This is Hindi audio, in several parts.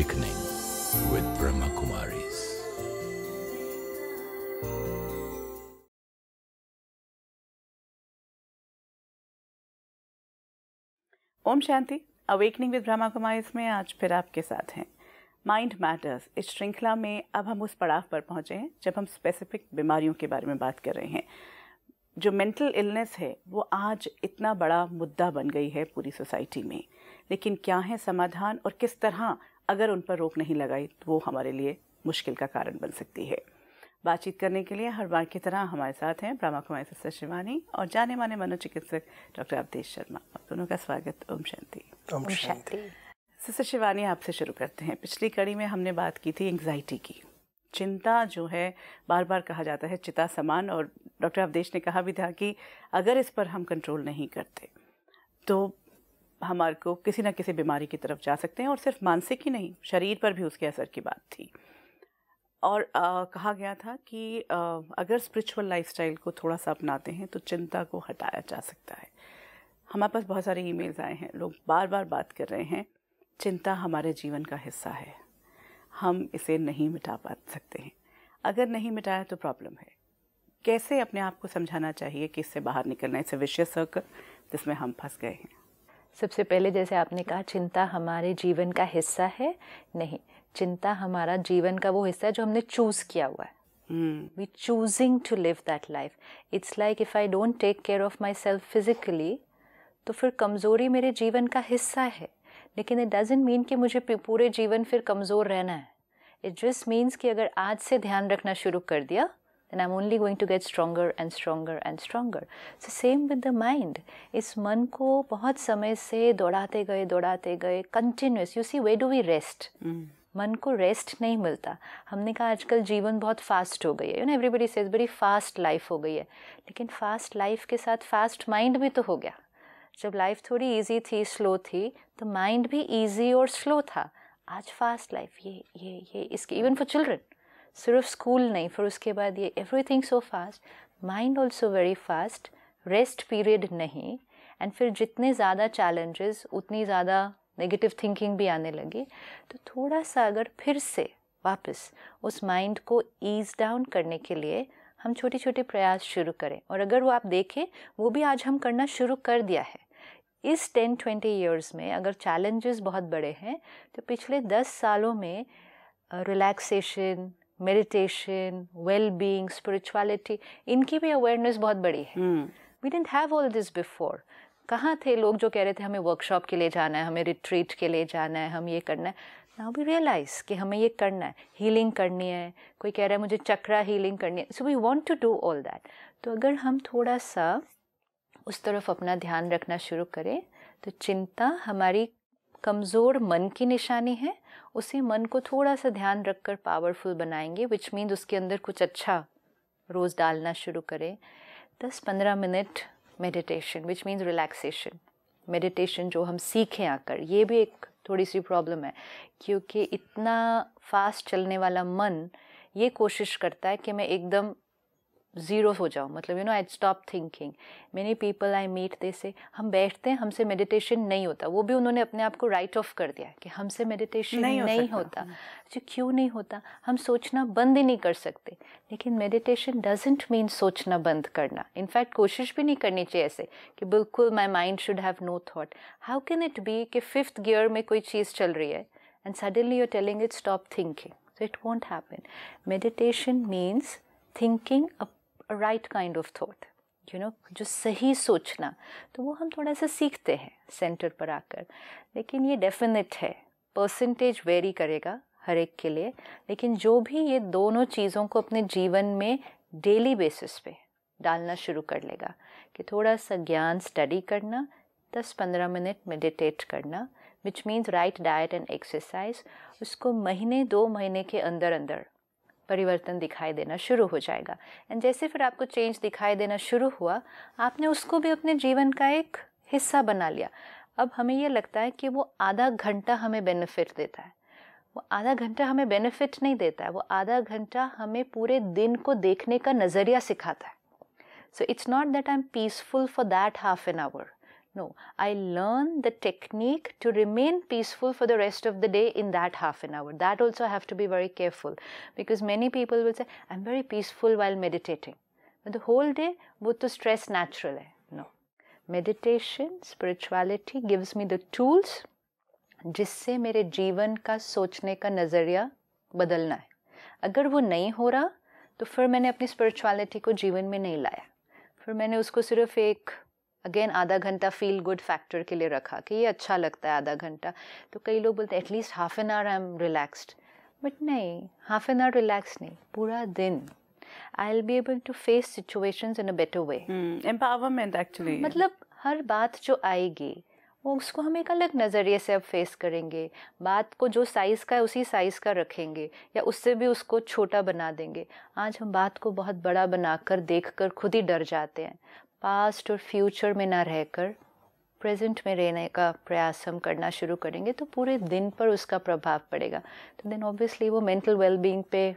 Awakening with Brahma Kumaris. Om Shanti. Awakening with Brahma Kumaris में आज फिर आपके साथ हैं. माइंड मैटर्स इस श्रृंखला में अब हम उस पड़ाव पर पहुँचे हैं जब हम स्पेसिफिक बीमारियों के बारे में बात कर रहे हैं. जो मेंटल इलनेस है वो आज इतना बड़ा मुद्दा बन गई है पूरी सोसाइटी में, लेकिन क्या है समाधान और किस तरह अगर उन पर रोक नहीं लगाई तो वो हमारे लिए मुश्किल का कारण बन सकती है. बातचीत करने के लिए हर बार की तरह हमारे साथ हैं प्रभाकरमाया सशिवानी और जाने माने मनोचिकित्सक डॉक्टर अवधेश शर्मा. आप दोनों का स्वागत. ओम शांति. ओम शांति. सशिवानी, आपसे शुरू करते हैं. पिछली कड़ी में हमने बात की थी एंग्जाइटी की. चिंता जो है बार बार कहा जाता है चिता समान, और डॉक्टर अवधेश ने कहा भी था कि अगर इस पर हम कंट्रोल नहीं करते तो हमारे को किसी ना किसी बीमारी की तरफ जा सकते हैं, और सिर्फ मानसिक ही नहीं शरीर पर भी उसके असर की बात थी. और कहा गया था कि अगर स्पिरिचुअल लाइफस्टाइल को थोड़ा सा अपनाते हैं तो चिंता को हटाया जा सकता है. हमारे पास बहुत सारे ईमेल्स आए हैं, लोग बार बार बात कर रहे हैं चिंता हमारे जीवन का हिस्सा है, हम इसे नहीं मिटा पा सकते हैं, अगर नहीं मिटाया तो प्रॉब्लम है. कैसे अपने आप को समझाना चाहिए कि इससे बाहर निकलना है, इससे विशेष सर्कल जिसमें हम फंस गए हैं? सबसे पहले जैसे आपने कहा चिंता हमारे जीवन का हिस्सा है, नहीं, चिंता हमारा जीवन का वो हिस्सा है जो हमने चूज़ किया हुआ है. We choosing to live that life. It's like if I don't take care of myself physically तो फिर कमज़ोरी मेरे जीवन का हिस्सा है, लेकिन इट डजंट मीन कि मुझे पूरे जीवन फिर कमज़ोर रहना है. इट जस्ट मीन्स कि अगर आज से ध्यान रखना शुरू कर दिया then I am only going to get stronger and stronger and stronger. So same with the mind. इस मन को बहुत समय से दौड़ाते गए continuous. You see way do we rest. मन को रेस्ट नहीं मिलता. हमने कहा आजकल जीवन बहुत फास्ट हो गई है, यू नो एवरीबडी सेज बड़ी फास्ट लाइफ हो गई है, लेकिन फास्ट लाइफ के साथ फास्ट माइंड भी तो हो गया. जब लाइफ थोड़ी इजी थी, स्लो थी, तो माइंड भी इजी और स्लो था. आज फास्ट लाइफ, ये इसके इवन फॉर चिल्ड्रन, सिर्फ स्कूल नहीं, फिर उसके बाद ये everything so fast, mind also very fast, rest period नहीं, एंड फिर जितने ज़्यादा चैलेंजेस उतनी ज़्यादा नेगेटिव थिंकिंग भी आने लगी. तो थोड़ा सा अगर फिर से वापस उस माइंड को ईज डाउन करने के लिए हम छोटे छोटे प्रयास शुरू करें, और अगर वो आप देखें वो भी आज हम करना शुरू कर दिया है. इस 10-20 इयर्स में अगर चैलेंजेस बहुत बड़े हैं तो पिछले 10 सालों में रिलैक्सेशन, मेडिटेशन, वेलबींग, स्पिरिचुअलिटी, इनकी भी अवेयरनेस बहुत बड़ी है. We didn't have all this before. कहाँ थे लोग जो कह रहे थे हमें वर्कशॉप के लिए जाना है, हमें रिट्रीट के लिए जाना है, हम ये करना है. नाउ वी रियलाइज कि हमें ये करना है, हीलिंग करनी है, कोई कह रहा है मुझे चक्रा हीलिंग करनी है. So we want to do all that. तो अगर हम थोड़ा सा उस तरफ अपना ध्यान रखना शुरू करें तो चिंता हमारी कमज़ोर मन की निशानी है, उसी मन को थोड़ा सा ध्यान रखकर पावरफुल बनाएंगे, विच मीन्स उसके अंदर कुछ अच्छा रोज़ डालना शुरू करें. 10-15 minute meditation, which means relaxation. Meditation जो हम सीखें आकर, ये भी एक थोड़ी सी प्रॉब्लम है क्योंकि इतना फास्ट चलने वाला मन ये कोशिश करता है कि मैं एकदम ज़ीरो हो जाऊँ, मतलब you know I stop thinking. Many people I meet they say हम बैठते हैं, हमसे मेडिटेशन नहीं होता. वो भी उन्होंने अपने आप को राइट ऑफ कर दिया कि हमसे मेडिटेशन नहीं होता. जो क्यों नहीं होता? हम सोचना बंद ही नहीं कर सकते. लेकिन मेडिटेशन डजेंट मीन सोचना बंद करना. इनफैक्ट कोशिश भी नहीं करनी चाहिए ऐसे कि बिल्कुल my mind should have no thought. How can it be कि 5th गियर में कोई चीज़ चल रही है and suddenly you are telling it stop thinking. So it won't happen. Meditation means thinking right kind of thought, you know, जो सही सोचना. तो वो हम थोड़ा सा सीखते हैं सेंटर पर आकर. लेकिन ये डेफिनेट है, परसेंटेज वेरी करेगा हर एक के लिए, लेकिन जो भी ये दोनों चीज़ों को अपने जीवन में डेली बेसिस पे डालना शुरू कर लेगा कि थोड़ा सा ज्ञान स्टडी करना, 10-15 मिनट मेडिटेट करना, which means right diet and exercise, उसको महीने 2 महीने के अंदर अंदर परिवर्तन दिखाई देना शुरू हो जाएगा. एंड जैसे फिर आपको चेंज दिखाई देना शुरू हुआ, आपने उसको भी अपने जीवन का एक हिस्सा बना लिया. अब हमें ये लगता है कि वो आधा घंटा हमें बेनिफिट देता है. वो आधा घंटा हमें बेनिफिट नहीं देता है, वो आधा घंटा हमें पूरे दिन को देखने का नज़रिया सिखाता है. So it's not that I am peaceful for that half an hour. No, I learn the technique to remain peaceful for the rest of the day in that half an hour. That also I have to be very careful, because many people will say, I'm very peaceful while meditating. But the whole day, वो तो stress natural है. No. Meditation, spirituality gives me the tools जिससे मेरे जीवन का सोचने का नज़रिया बदलना है. अगर वो नहीं हो रहा, तो फिर मैंने अपनी spirituality को जीवन में नहीं लाया. फिर मैंने उसको सिर्फ एक अगेन आधा घंटा फील गुड फैक्टर के लिए रखा कि ये अच्छा लगता है आधा घंटा. तो कई लोग बोलते हैं at least half an hour I am relaxed, but नहीं, हाफ एन आवर रिलैक्स नहीं, पूरा दिन. I will be able to face situations in a better way. Empowerment actually मतलब हर बात जो आएगी वो उसको हम एक अलग नज़रिए से अब फेस करेंगे. बात को जो साइज़ का है उसी साइज़ का रखेंगे या उससे भी उसको छोटा बना देंगे. आज हम बात को बहुत बड़ा बनाकर देखकर खुद ही डर जाते हैं. पास्ट और फ्यूचर में ना रहकर प्रेजेंट में रहने का प्रयास हम करना शुरू करेंगे तो पूरे दिन पर उसका प्रभाव पड़ेगा. तो देन ऑब्वियसली वो मेंटल वेलबींग पे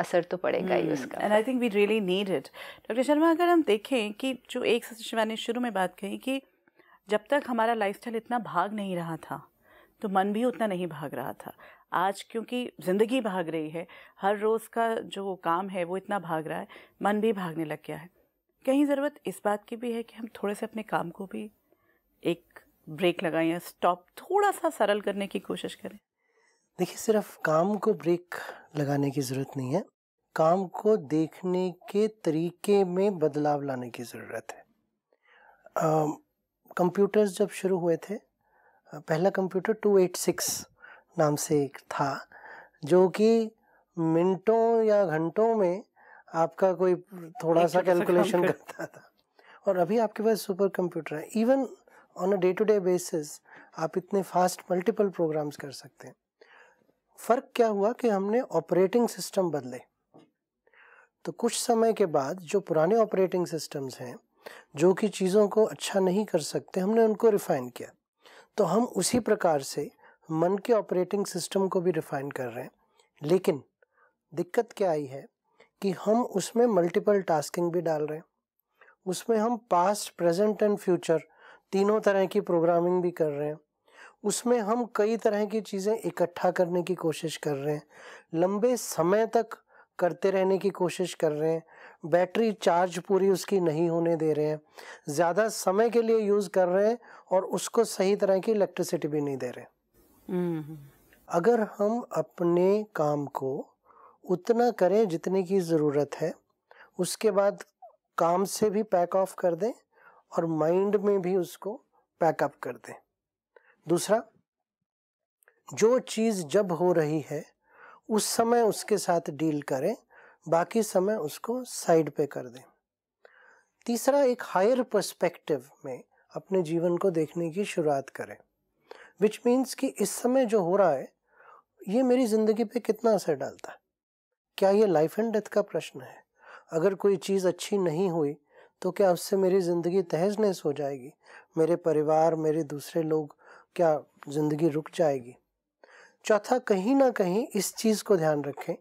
असर तो पड़ेगा ही उसका. And I think we really need it. Doctor Sharma, अगर हम देखें कि जो एक शिवा ने शुरू में बात कही कि जब तक हमारा लाइफस्टाइल इतना भाग नहीं रहा था तो मन भी उतना नहीं भाग रहा था. आज क्योंकि ज़िंदगी भाग रही है, हर रोज़ का जो काम है वो इतना भाग रहा है, मन भी भागने लग गया है. कहीं ज़रूरत इस बात की भी है कि हम थोड़े से अपने काम को भी एक ब्रेक लगाएं या स्टॉप, थोड़ा सा सरल करने की कोशिश करें. देखिए, सिर्फ काम को ब्रेक लगाने की ज़रूरत नहीं है, काम को देखने के तरीके में बदलाव लाने की ज़रूरत है. कंप्यूटर्स जब शुरू हुए थे, पहला कंप्यूटर 286 नाम से एक था जो कि मिनटों या घंटों में आपका कोई थोड़ा सा कैलकुलेशन करता था. और अभी आपके पास सुपर कंप्यूटर है. Even on a day to day basis आप इतने फास्ट मल्टीपल प्रोग्राम्स कर सकते हैं. फ़र्क क्या हुआ कि हमने ऑपरेटिंग सिस्टम बदले. तो कुछ समय के बाद जो पुराने ऑपरेटिंग सिस्टम्स हैं जो कि चीज़ों को अच्छा नहीं कर सकते, हमने उनको रिफ़ाइन किया. तो हम उसी प्रकार से मन के ऑपरेटिंग सिस्टम को भी रिफ़ाइन कर रहे हैं. लेकिन दिक्कत क्या आई है कि हम उसमें मल्टीपल टास्किंग भी डाल रहे हैं, उसमें हम पास्ट, प्रेजेंट एंड फ्यूचर तीनों तरह की प्रोग्रामिंग भी कर रहे हैं, उसमें हम कई तरह की चीज़ें इकट्ठा करने की कोशिश कर रहे हैं, लंबे समय तक करते रहने की कोशिश कर रहे हैं, बैटरी चार्ज पूरी उसकी नहीं होने दे रहे हैं, ज़्यादा समय के लिए यूज़ कर रहे हैं और उसको सही तरह की इलेक्ट्रिसिटी भी नहीं दे रहे. अगर हम अपने काम को उतना करें जितने की ज़रूरत है, उसके बाद काम से भी पैक ऑफ कर दें और माइंड में भी उसको पैकअप कर दें. दूसरा, जो चीज़ जब हो रही है उस समय उसके साथ डील करें, बाकी समय उसको साइड पे कर दें. तीसरा, एक हायर पर्सपेक्टिव में अपने जीवन को देखने की शुरुआत करें, विच मीन्स कि इस समय जो हो रहा है ये मेरी ज़िंदगी पे कितना असर डालता है. क्या ये लाइफ एंड डेथ का प्रश्न है? अगर कोई चीज़ अच्छी नहीं हुई तो क्या उससे मेरी ज़िंदगी तहस नहस हो जाएगी? मेरे परिवार, मेरे दूसरे लोग, क्या ज़िंदगी रुक जाएगी? चौथा, कहीं ना कहीं इस चीज़ को ध्यान रखें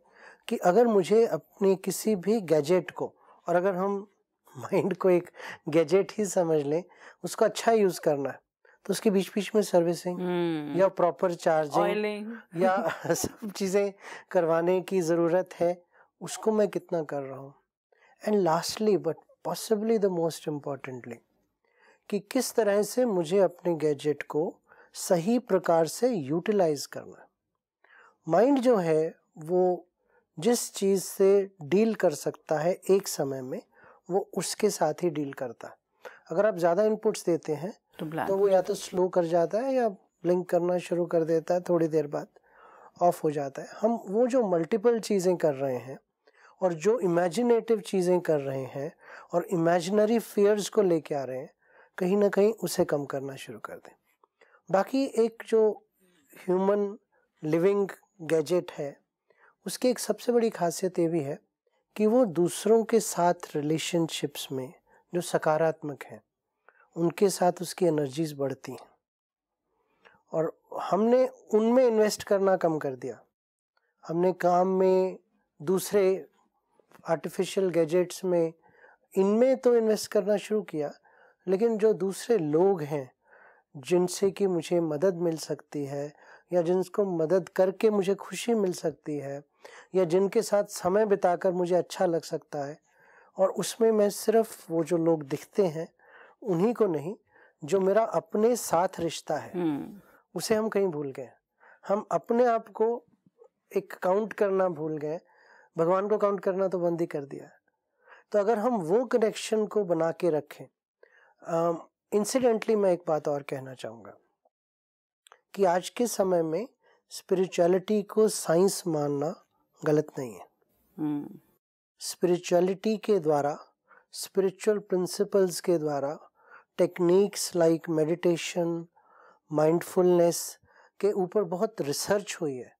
कि अगर मुझे अपने किसी भी गैजेट को, और अगर हम माइंड को एक गैजेट ही समझ लें, उसको अच्छा यूज़ करना है तो उसके बीच बीच में सर्विसिंग या प्रॉपर चार्जिंग या सब चीज़ें करवाने की ज़रूरत है. उसको मैं कितना कर रहा हूँ. And lastly but possibly the most importantly, कि किस तरह से मुझे अपने गैजेट को सही प्रकार से यूटिलाइज करना है. माइंड जो है वो जिस चीज़ से डील कर सकता है एक समय में, वो उसके साथ ही डील करता है. अगर आप ज़्यादा इनपुट्स देते हैं तो वो या तो स्लो कर जाता है या ब्लिंक करना शुरू कर देता है, थोड़ी देर बाद ऑफ हो जाता है. हम वो जो मल्टीपल चीज़ें कर रहे हैं और जो इमेजिनेटिव चीज़ें कर रहे हैं और इमेजिनरी फियर्स को लेके आ रहे हैं, कहीं ना कहीं उसे कम करना शुरू कर दें. बाकी एक जो ह्यूमन लिविंग गैजेट है, उसकी एक सबसे बड़ी खासियत ये भी है कि वो दूसरों के साथ रिलेशनशिप्स में जो सकारात्मक हैं उनके साथ उसकी एनर्जीज बढ़ती हैं. और हमने उनमें इन्वेस्ट करना कम कर दिया. हमने काम में, दूसरे आर्टिफिशियल गैजेट्स में, इनमें तो इन्वेस्ट करना शुरू किया, लेकिन जो दूसरे लोग हैं जिनसे कि मुझे मदद मिल सकती है या जिनको मदद करके मुझे खुशी मिल सकती है या जिनके साथ समय बिताकर मुझे अच्छा लग सकता है, और उसमें मैं सिर्फ वो जो लोग दिखते हैं उन्हीं को नहीं, जो मेरा अपने साथ रिश्ता है उसे हम कहीं भूल गए। हम अपने आप को एक काउंट करना भूल गए, भगवान को काउंट करना तो बंद ही कर दिया। तो अगर हम वो कनेक्शन को बना के रखें। इंसिडेंटली मैं एक बात और कहना चाहूँगा कि आज के समय में स्पिरिचुअलिटी को साइंस मानना गलत नहीं है। स्पिरिचुअलिटी के द्वारा, स्पिरिचुअल प्रिंसिपल्स के द्वारा, टेक्निक्स लाइक मेडिटेशन, माइंडफुलनेस के ऊपर बहुत रिसर्च हुई है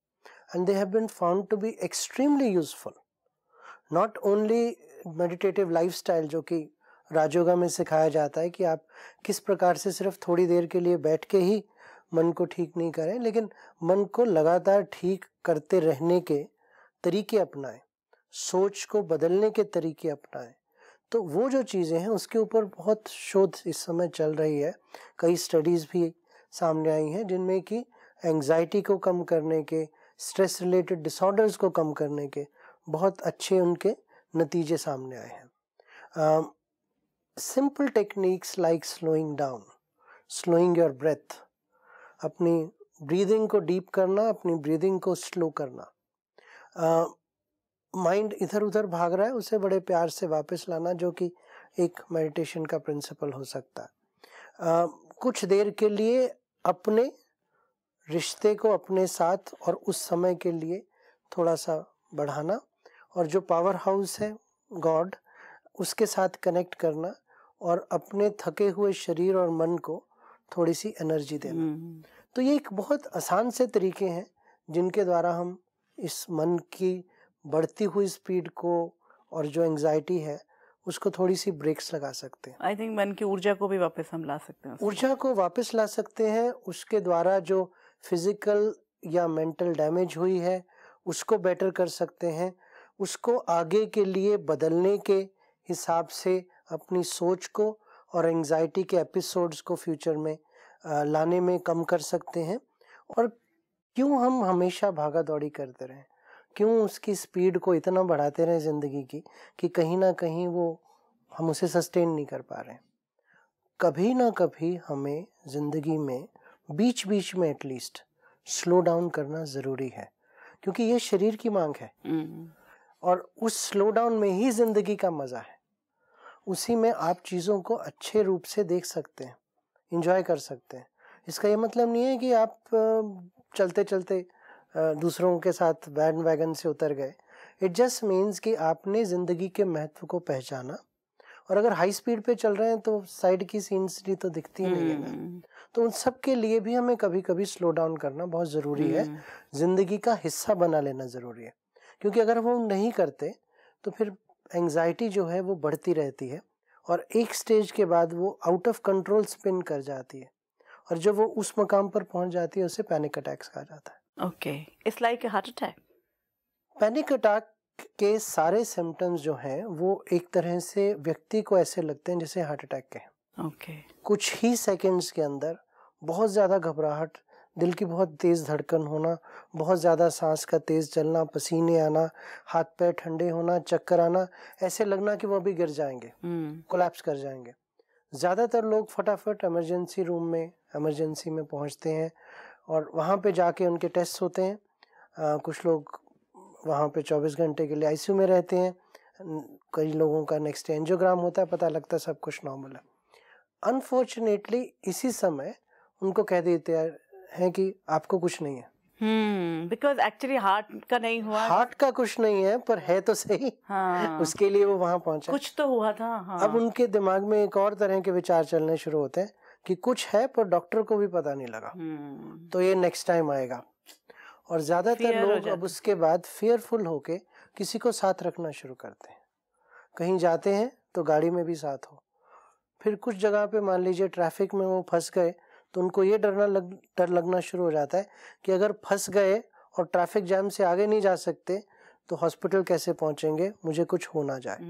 and they have been found to be extremely useful. Not only meditative lifestyle जो कि राजयोगा में सिखाया जाता है कि आप किस प्रकार से सिर्फ थोड़ी देर के लिए बैठ के ही मन को ठीक नहीं करें, लेकिन मन को लगातार ठीक करते रहने के तरीके अपनाएं, सोच को बदलने के तरीके अपनाएं। तो वो जो चीज़ें हैं उसके ऊपर बहुत शोध इस समय चल रही है। कई स्टडीज़ भी सामने आई हैं जिनमें कि एंग्जाइटी को कम करने के, स्ट्रेस रिलेटेड डिसऑर्डर्स को कम करने के बहुत अच्छे उनके नतीजे सामने आए हैं। Simple techniques like slowing down, slowing your breath, अपनी ब्रीदिंग को डीप करना, अपनी ब्रीदिंग को स्लो करना। माइंड इधर उधर भाग रहा है, उसे बड़े प्यार से वापस लाना, जो कि एक मेडिटेशन का प्रिंसिपल हो सकता है। कुछ देर के लिए अपने रिश्ते को अपने साथ और उस समय के लिए थोड़ा सा बढ़ाना, और जो पावर हाउस है गॉड उसके साथ कनेक्ट करना, और अपने थके हुए शरीर और मन को थोड़ी सी एनर्जी देना। तो ये एक बहुत आसान से तरीके हैं जिनके द्वारा हम इस मन की बढ़ती हुई स्पीड को और जो एंग्जाइटी है उसको थोड़ी सी ब्रेक्स लगा सकते हैं। आई थिंक मन की ऊर्जा को भी वापस हम ला सकते हैं, ऊर्जा को वापस ला सकते हैं। उसके द्वारा जो फिजिकल या मेंटल डैमेज हुई है उसको बेटर कर सकते हैं, उसको आगे के लिए बदलने के हिसाब से अपनी सोच को और एंग्जाइटी के एपिसोड्स को फ्यूचर में लाने में कम कर सकते हैं। और क्यों हम हमेशा भागा दौड़ी करते रहें, क्यों उसकी स्पीड को इतना बढ़ाते रहें ज़िंदगी की कि कहीं ना कहीं वो हम उसे सस्टेन नहीं कर पा रहे हैं। कभी ना कभी हमें ज़िंदगी में बीच बीच में एटलीस्ट स्लो डाउन करना ज़रूरी है, क्योंकि ये शरीर की मांग है और उस स्लो डाउन में ही ज़िंदगी का मज़ा है। उसी में आप चीज़ों को अच्छे रूप से देख सकते हैं, एंजॉय कर सकते हैं। इसका ये मतलब नहीं है कि आप चलते चलते दूसरों के साथ बैंड वैगन से उतर गए। इट जस्ट मीन्स कि आपने ज़िंदगी के महत्व को पहचाना। और अगर हाई स्पीड पे चल रहे हैं तो साइड की सीनरी तो दिखती ही नहीं है ना। तो उन सब के लिए भी हमें कभी कभी स्लो डाउन करना बहुत ज़रूरी है, ज़िंदगी का हिस्सा बना लेना ज़रूरी है, क्योंकि अगर वो नहीं करते तो फिर एंग्जाइटी जो है वो बढ़ती रहती है और एक स्टेज के बाद वो आउट ऑफ कंट्रोल स्पिन कर जाती है, और जब वो उस मकाम पर पहुंच जाती है उसे पैनिक अटैक्स कहा जाता है। Okay, it's like a heart attack. Panic attack के सारे सिम्टम्स जो हैं वो एक तरह से व्यक्ति को ऐसे लगते हैं जैसे हार्ट अटैक के हैं। कुछ ही सेकेंड्स के अंदर बहुत ज़्यादा घबराहट, दिल की बहुत तेज़ धड़कन होना, बहुत ज़्यादा सांस का तेज़ चलना, पसीने आना, हाथ पैर ठंडे होना, चक्कर आना, ऐसे लगना कि वो अभी गिर जाएंगे, कोलैप्स कर जाएंगे। ज़्यादातर लोग फटाफट इमरजेंसी रूम में, इमरजेंसी में पहुंचते हैं और वहाँ पे जाके उनके टेस्ट होते हैं। कुछ लोग वहाँ पे 24 घंटे के लिए ICU में रहते हैं, कई लोगों का नेक्स्ट डे एंजियोग्राम होता है, पता लगता है सब कुछ नॉर्मल है। अनफॉर्चुनेटली इसी समय उनको कह देते हैं कि आपको कुछ नहीं है, बिकॉज एक्चुअली हार्ट का नहीं हुआ, हार्ट का कुछ नहीं है पर है तो सही। उसके लिए वो वहाँ पहुँचा, कुछ तो हुआ था। अब उनके दिमाग में एक और तरह के विचार चलने शुरू होते हैं कि कुछ है पर डॉक्टर को भी पता नहीं लगा, तो ये नेक्स्ट टाइम आएगा। और ज्यादातर लोग अब उसके बाद फियरफुल होके किसी को साथ रखना शुरू करते हैं। कहीं जाते हैं तो गाड़ी में भी साथ हो, फिर कुछ जगह पे मान लीजिए ट्रैफिक में वो फंस गए तो उनको ये डर लगना शुरू हो जाता है कि अगर फंस गए और ट्रैफिक जाम से आगे नहीं जा सकते तो हॉस्पिटल कैसे पहुंचेंगे, मुझे कुछ हो ना जाए।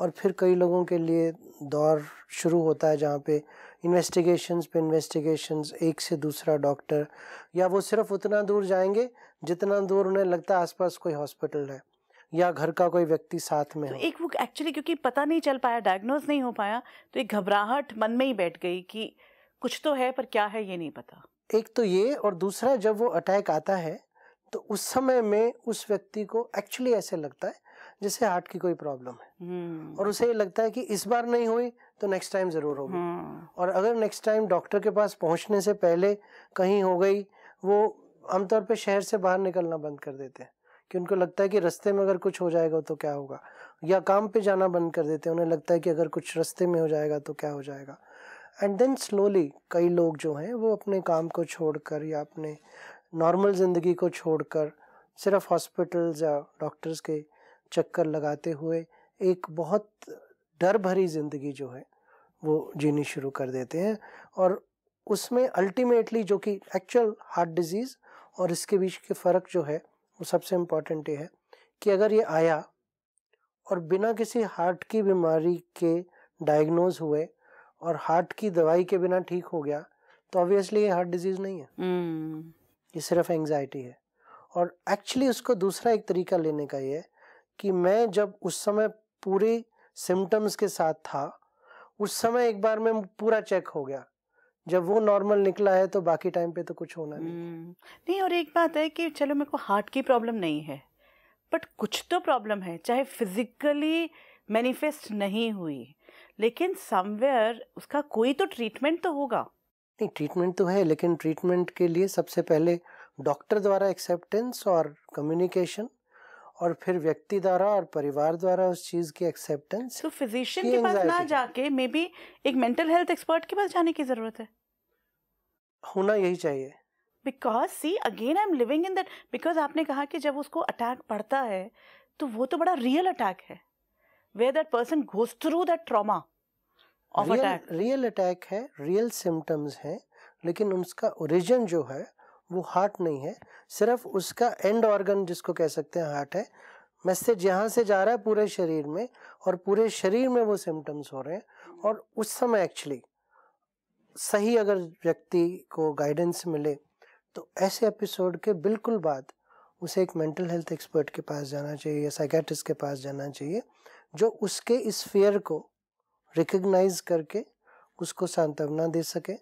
और फिर कई लोगों के लिए दौर शुरू होता है जहाँ पे इन्वेस्टिगेशंस पे इन्वेस्टिगेशंस, एक से दूसरा डॉक्टर, या वो सिर्फ उतना दूर जाएंगे जितना दूर उन्हें लगता है आसपास कोई हॉस्पिटल है या घर का कोई व्यक्ति साथ में है। एक वो एक्चुअली क्योंकि पता नहीं चल पाया, डायग्नोज नहीं हो पाया, तो एक घबराहट मन में ही बैठ गई कि कुछ तो है पर क्या है ये नहीं पता। एक तो ये, और दूसरा जब वो अटैक आता है तो उस समय में उस व्यक्ति को एक्चुअली ऐसे लगता है जैसे हार्ट की कोई प्रॉब्लम है और उसे ये लगता है कि इस बार नहीं हुई तो नेक्स्ट टाइम जरूर होगी। और अगर नेक्स्ट टाइम डॉक्टर के पास पहुंचने से पहले कहीं हो गई, वो आमतौर पे शहर से बाहर निकलना बंद कर देते हैं कि उनको लगता है कि रास्ते में अगर कुछ हो जाएगा तो क्या होगा, या काम पे जाना बंद कर देते हैं, उन्हें लगता है कि अगर कुछ रास्ते में हो जाएगा तो क्या हो जाएगा। एंड देन स्लोली कई लोग जो हैं वो अपने काम को छोड़कर या अपने नॉर्मल ज़िंदगी को छोड़कर सिर्फ हॉस्पिटल्स या डॉक्टर्स के चक्कर लगाते हुए एक बहुत डर भरी ज़िंदगी जो है वो जीनी शुरू कर देते हैं। और उसमें अल्टीमेटली जो कि एक्चुअल हार्ट डिजीज़ और इसके बीच के फ़र्क जो है वो सबसे इम्पॉर्टेंट ये है कि अगर ये आया और बिना किसी हार्ट की बीमारी के डायग्नोज हुए और हार्ट की दवाई के बिना ठीक हो गया तो ऑब्वियसली ये हार्ट डिजीज़ नहीं है, ये सिर्फ एंग्जाइटी है। और एक्चुअली उसको दूसरा एक तरीका लेने का ये है कि मैं जब उस समय पूरे सिम्टम्स के साथ था, उस समय एक बार में पूरा चेक हो गया, जब वो नॉर्मल निकला है तो बाकी टाइम पे तो कुछ होना नहीं। और एक बात है कि चलो मेरे को हार्ट की प्रॉब्लम नहीं है बट कुछ तो प्रॉब्लम है, चाहे फिजिकली मैनिफेस्ट नहीं हुई लेकिन समवेयर उसका कोई तो ट्रीटमेंट तो होगा। नहीं, ट्रीटमेंट तो है लेकिन ट्रीटमेंट के लिए सबसे पहले डॉक्टर द्वारा एक्सेप्टेंस और कम्युनिकेशन, और फिर व्यक्ति द्वारा और परिवार द्वारा उस चीज़ की एक्सेप्टेंस। तो फिजिशियन के पास ना जाके मे बी एक मेंटल हेल्थ एक्सपर्ट के पास जाने की ज़रूरत है, होना यही चाहिए। Because see again I am living in that, because आपने कहा कि जब उसको अटैक पड़ता है तो वो तो बड़ा रियल अटैक है, where that person goes through that trauma. Real attack है, रियल सिम्टम्स हैं, लेकिन उसका ओरिजिन जो है वो हार्ट नहीं है, सिर्फ उसका एंड ऑर्गन जिसको कह सकते हैं हार्ट है। मैसेज यहाँ से जा रहा है पूरे शरीर में और पूरे शरीर में वो सिम्टम्स हो रहे हैं। और उस समय एक्चुअली सही अगर व्यक्ति को गाइडेंस मिले तो ऐसे एपिसोड के बिल्कुल बाद उसे एक मेंटल हेल्थ एक्सपर्ट के पास जाना चाहिए या साइकेट्रिस्ट के पास जाना चाहिए जो उसके इस फियर को रिकग्नाइज करके उसको सांत्वना दे सके।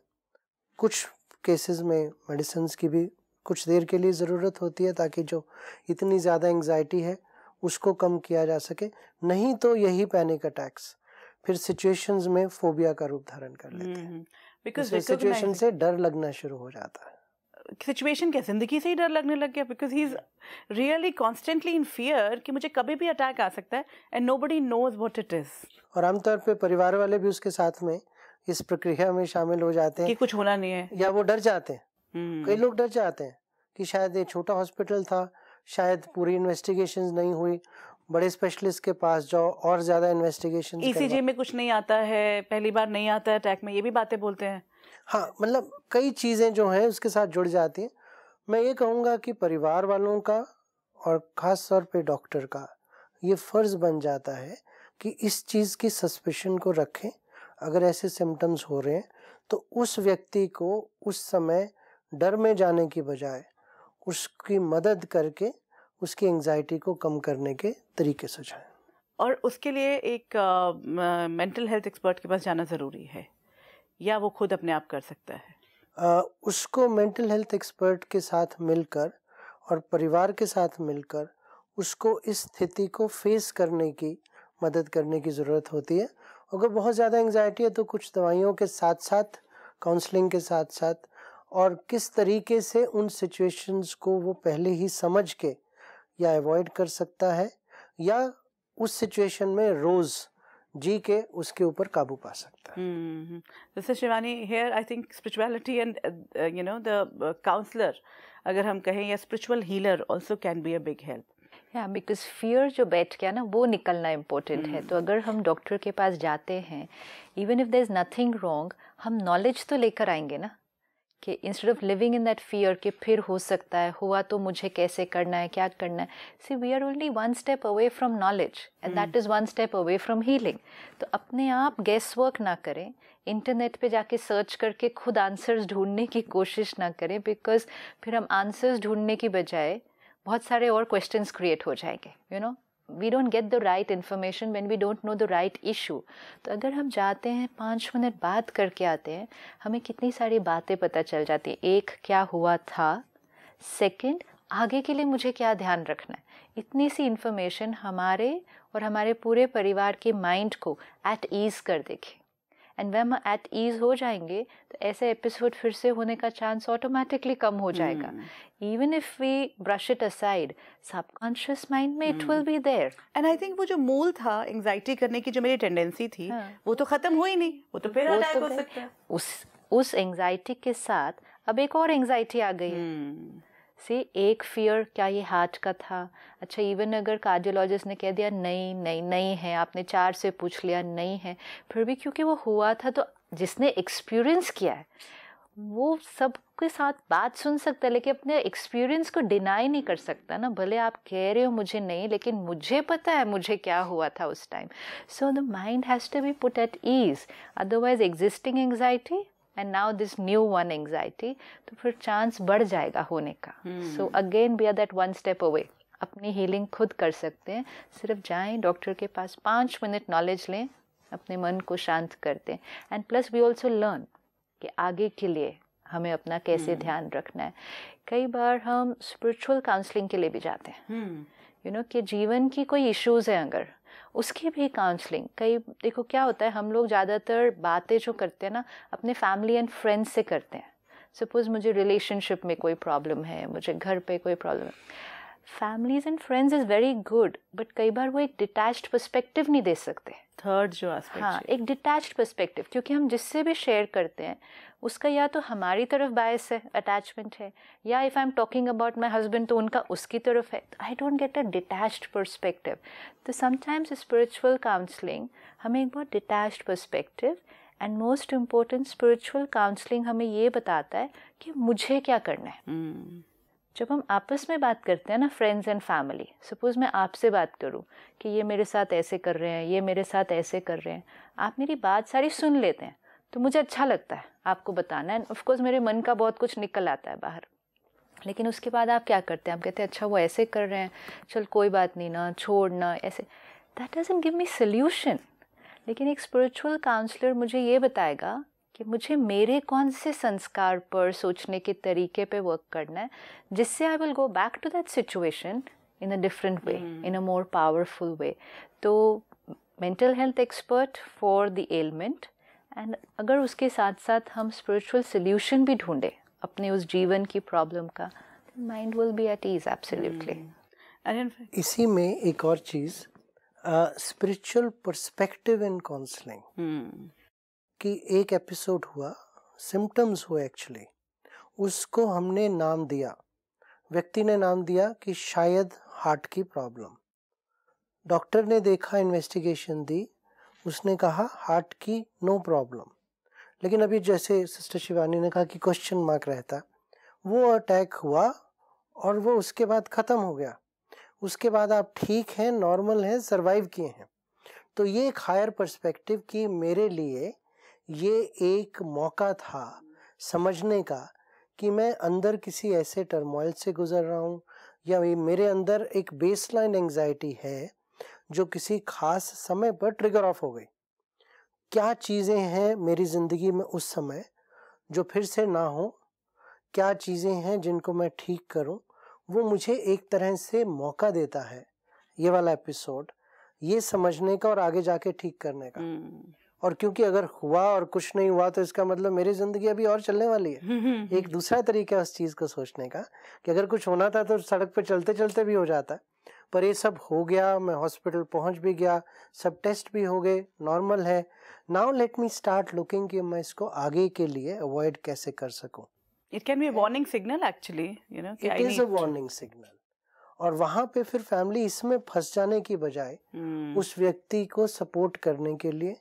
कुछ केसेस में मेडिसिन्स की भी कुछ देर के लिए ज़रूरत होती है ताकि जो इतनी ज़्यादा एंग्जाइटी है उसको कम किया जा सके, नहीं तो यही पैनिक अटैक्स फिर सिचुएशंस में फोबिया का रूप धारण कर लेते हैं। बिकॉज सिचुएशन से डर लगना शुरू हो जाता है। सिचुएशन क्या, जिंदगी से ही डर लगने लग गया because he is really constantly in fear कि मुझे कभी भी अटैक आ सकता है and nobody knows what it is. और आमतौर पे परिवार वाले भी उसके साथ में इस प्रक्रिया में शामिल हो जाते हैं कि कुछ होना नहीं है, या वो डर जाते हैं। कई लोग डर जाते हैं कि शायद ये छोटा हॉस्पिटल था, शायद पूरी इन्वेस्टिगेशन नहीं हुई, बड़े स्पेशलिस्ट के पास जाओ और ज्यादा इन्वेस्टिगेशन। ECG में कुछ नहीं आता है, पहली बार नहीं आता है अटैक में, ये भी बातें बोलते हैं। हाँ, मतलब कई चीज़ें जो हैं उसके साथ जुड़ जाती हैं। मैं ये कहूँगा कि परिवार वालों का और ख़ास तौर पे डॉक्टर का ये फ़र्ज़ बन जाता है कि इस चीज़ की सस्पेशन को रखें। अगर ऐसे सिम्टम्स हो रहे हैं तो उस व्यक्ति को उस समय डर में जाने की बजाय उसकी मदद करके उसकी एंग्जाइटी को कम करने के तरीके सुझाएं। और उसके लिए एक मेंटल हेल्थ एक्सपर्ट के पास जाना ज़रूरी है या वो खुद अपने आप कर सकता है? उसको मेंटल हेल्थ एक्सपर्ट के साथ मिलकर और परिवार के साथ मिलकर उसको इस स्थिति को फेस करने की मदद करने की ज़रूरत होती है। अगर बहुत ज़्यादा एंग्जाइटी है तो कुछ दवाइयों के साथ साथ, काउंसलिंग के साथ साथ, और किस तरीके से उन सिचुएशंस को वो पहले ही समझ के या अवॉइड कर सकता है या उस सिचुएशन में रोज़ जी के उसके ऊपर काबू पा सकता है। जैसे Shivani, here I think spirituality and you know the counsellor अगर हम कहें, या spiritual healer also can be a big help. या बिकॉज फियर जो बैठ गया ना वो निकलना इम्पोर्टेंट है। तो अगर हम डॉक्टर के पास जाते हैं even if there is nothing wrong, हम नॉलेज तो लेकर आएंगे ना कि instead of living in that fear कि फिर हो सकता है, हुआ तो मुझे कैसे करना है, क्या करना है. See we are only one step away from knowledge and that is one step away from healing. तो अपने आप गेस वर्क ना करें, इंटरनेट पे जाके सर्च करके खुद आंसर्स ढूंढने की कोशिश ना करें, बिकॉज फिर हम आंसर्स ढूंढने की बजाय बहुत सारे और क्वेश्चंस क्रिएट हो जाएंगे. You know we don't get the right information when we don't know the right issue. तो अगर हम जाते हैं 5 मिनट बात करके आते हैं, हमें कितनी सारी बातें पता चल जाती है. एक, क्या हुआ था. सेकंड, आगे के लिए मुझे क्या ध्यान रखना है. इतनी सी इन्फॉर्मेशन हमारे और हमारे पूरे परिवार के माइंड को एट ईज कर देगी. एंड वेन एट ईज हो जाएंगे तो ऐसे एपिसोड फिर से होने का चांस ऑटोमेटिकली कम हो जाएगा. Even if we brush it aside, subconscious mind में it will be there. And I think वो जो मूल था एंग्जाइटी करने की, जो मेरी टेंडेंसी थी, वो तो खत्म हुई नहीं, वो तो फिर अटैक हो सकता है. उस एंग्जाइटी के साथ अब एक और एंग्जाइटी आ गई है. सी, एक फियर, क्या ये हार्ट का था. अच्छा, इवन अगर कार्डियोलॉजिस्ट ने कह दिया नहीं नहीं नहीं है, आपने 4 से पूछ लिया नहीं है, फिर भी क्योंकि वो हुआ था तो जिसने एक्सपीरियंस किया है वो सबके साथ बात सुन सकता है, लेकिन अपने एक्सपीरियंस को डिनाई नहीं कर सकता ना. भले आप कह रहे हो मुझे नहीं, लेकिन मुझे पता है मुझे क्या हुआ था उस time. So the mind has to be put at ease, otherwise existing anxiety and now this new one anxiety, तो फिर चांस बढ़ जाएगा होने का. So again we are that one step away. अपनी healing खुद कर सकते हैं. सिर्फ जाएं डॉक्टर के पास, 5 मिनट नॉलेज लें, अपने मन को शांत करते हैं. And plus we also learn कि आगे के लिए हमें अपना कैसे ध्यान रखना है. कई बार हम स्पिरिचुअल काउंसलिंग के लिए भी जाते हैं. यू नो कि जीवन की कोई इश्यूज़ हैं अगर, उसकी भी काउंसलिंग. कई देखो क्या होता है, हम लोग ज़्यादातर बातें जो करते हैं ना अपने फैमिली एंड फ्रेंड्स से करते हैं. सपोज़ मुझे रिलेशनशिप में कोई प्रॉब्लम है, मुझे घर पे कोई प्रॉब्लम है. Families and friends is very good, but कई बार वो एक डिटैच्ड पर्सपेक्टिव नहीं दे सकते. थर्ड जो एस्पेक्ट, हाँ, एक डिटैच्ड पर्सपेक्टिव, क्योंकि हम जिससे भी शेयर करते हैं उसका या तो हमारी तरफ बायस है, अटैचमेंट है, या if I am talking about my husband तो उनका उसकी तरफ है. I don't get a detached perspective. तो समटाइम्स स्पिरिचुअल काउंसलिंग हमें एक बहुत detached perspective, and most important spiritual counselling हमें ये बताता है कि मुझे क्या करना है. जब हम आपस में बात करते हैं ना, फ्रेंड्स एंड फैमिली, सपोज़ मैं आपसे बात करूं कि ये मेरे साथ ऐसे कर रहे हैं, ये मेरे साथ ऐसे कर रहे हैं, आप मेरी बात सारी सुन लेते हैं तो मुझे अच्छा लगता है आपको बताना. एंड ऑफकोर्स मेरे मन का बहुत कुछ निकल आता है बाहर. लेकिन उसके बाद आप क्या करते हैं, आप कहते हैं अच्छा वो ऐसे कर रहे हैं, चल कोई बात नहीं ना, छोड़ना ऐसे. That doesn't give me solution. लेकिन एक स्पिरिचुअल काउंसलर मुझे ये बताएगा कि मुझे मेरे कौन से संस्कार पर, सोचने के तरीके पे वर्क करना है, जिससे I will go back to that situation in a different way, in a more powerful way. तो mental health expert for the element, and अगर उसके साथ साथ हम स्पिरिचुअल सोल्यूशन भी ढूंढें अपने उस जीवन की प्रॉब्लम का, mind will be at ease absolutely. इसी में एक और चीज़, स्पिरिचुअल पर्सपेक्टिव एंड काउंसलिंग कि एक एपिसोड हुआ, सिम्टम्स हुए एक्चुअली, उसको हमने नाम दिया, व्यक्ति ने नाम दिया कि शायद हार्ट की प्रॉब्लम. डॉक्टर ने देखा, इन्वेस्टिगेशन दी, उसने कहा हार्ट की नो प्रॉब्लम. लेकिन अभी जैसे सिस्टर शिवानी ने कहा कि क्वेश्चन मार्क रहता, वो अटैक हुआ और वो उसके बाद ख़त्म हो गया. उसके बाद आप ठीक हैं, नॉर्मल हैं, सर्वाइव किए हैं. तो ये एक हायर पर्सपेक्टिव कि मेरे लिए ये एक मौका था समझने का कि मैं अंदर किसी ऐसे टर्मोइल से गुज़र रहा हूँ, या मेरे अंदर एक बेसलाइन एंग्जाइटी है जो किसी खास समय पर ट्रिगर ऑफ हो गई. क्या चीज़ें हैं मेरी ज़िंदगी में उस समय जो फिर से ना हो, क्या चीज़ें हैं जिनको मैं ठीक करूँ, वो मुझे एक तरह से मौका देता है ये वाला एपिसोड, ये समझने का और आगे जाके ठीक करने का. और क्योंकि अगर हुआ और कुछ नहीं हुआ तो इसका मतलब मेरी ज़िंदगी अभी और चलने वाली है. एक दूसरा तरीका है उस चीज़ को सोचने का कि अगर कुछ होना था तो सड़क पे चलते चलते भी हो जाता, पर ये सब हो गया, मैं हॉस्पिटल पहुंच भी गया, सब टेस्ट भी हो गए, नॉर्मल है. Now let me start looking कि मैं इसको आगे के लिए अवॉइड कैसे कर सकूँ. It can be a warning signal actually, you know, it is a warning signal. और वहाँ पे फिर फैमिली इसमें फंस जाने की बजाय उस व्यक्ति को सपोर्ट करने के लिए,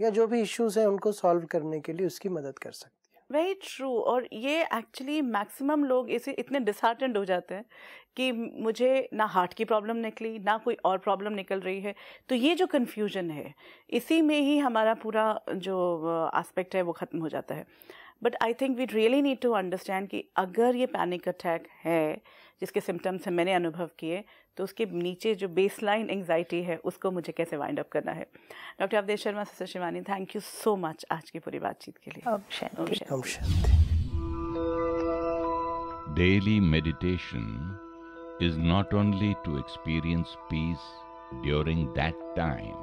या जो भी इश्यूज हैं उनको सॉल्व करने के लिए उसकी मदद कर सकती है. Very true. और ये एक्चुअली मैक्सिमम लोग इसे इतने डिसहार्टेंड हो जाते हैं कि मुझे ना हार्ट की प्रॉब्लम निकली ना कोई और प्रॉब्लम निकल रही है, तो ये जो कन्फ्यूजन है इसी में ही हमारा पूरा जो एस्पेक्ट है वो ख़त्म हो जाता है. But I think we really need to understand कि अगर ये पैनिक अटैक है जिसके सिम्टम्स हैं मैंने अनुभव किए, तो उसके नीचे जो बेसलाइन एंग्जाइटी है उसको मुझे कैसे वाइंड अप करना है. डॉक्टर अवधेश शर्मा सशिवानी, थैंक यू सो मच आज की पूरी बातचीत के लिए. Om Shanti. Om Shanti. Daily meditation is not only to experience peace during that time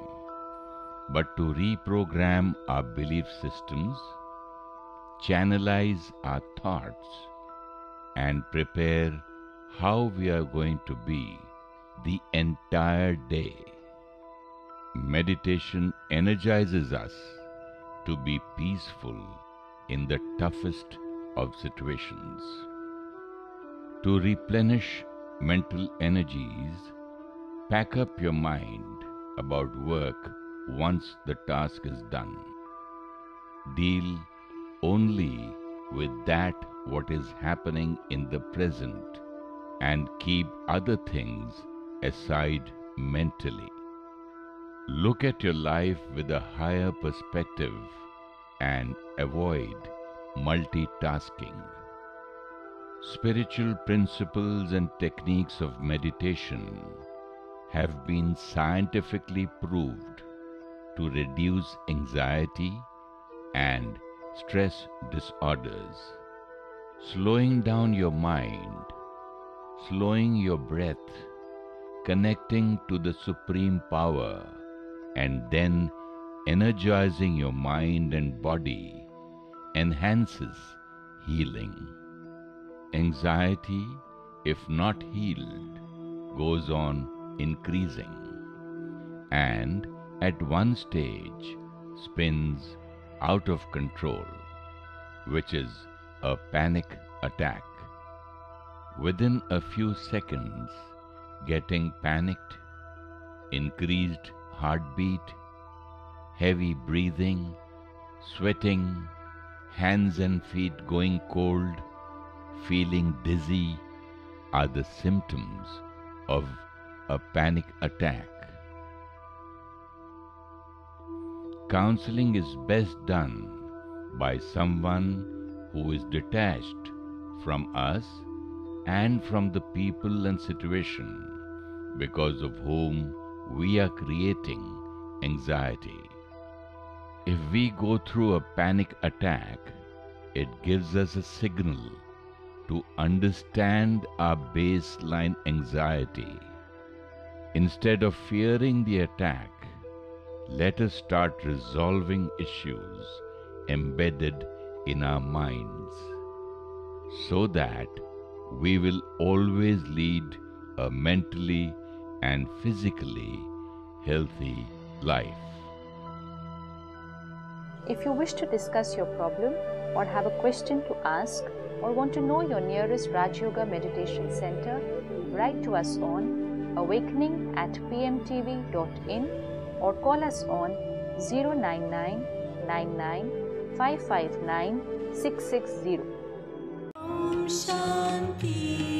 but to reprogram our belief systems, channelize our thoughts and prepare how we are going to be the entire day. Meditation energizes us to be peaceful in the toughest of situations. To replenish mental energies, pack up your mind about work once the task is done. Deal only with that what is happening in the present and keep other things aside mentally. Look at your life with a higher perspective and avoid multitasking. Spiritual principles and techniques of meditation have been scientifically proved to reduce anxiety and stress disorders. Slowing down your mind, slowing your breath, connecting to the Supreme Power, and then energizing your mind and body enhances healing. Anxiety, if not healed, goes on increasing and at one stage spins out of control, which is a panic attack. Within a few seconds, getting panicked, increased heartbeat, heavy breathing, sweating, hands and feet going cold, feeling dizzy are the symptoms of a panic attack. Counseling is best done by someone who is detached from us and from the people and situation because of whom we are creating anxiety. If we go through a panic attack, it gives us a signal to understand our baseline anxiety. Instead of fearing the attack, let us start resolving issues embedded in our minds so that we will always lead a mentally and physically healthy life. If you wish to discuss your problem or have a question to ask or want to know your nearest Raja Yoga Meditation Center, write to us on awakening@pmtv.in or call us on 099 99 559 660. Om Shanti.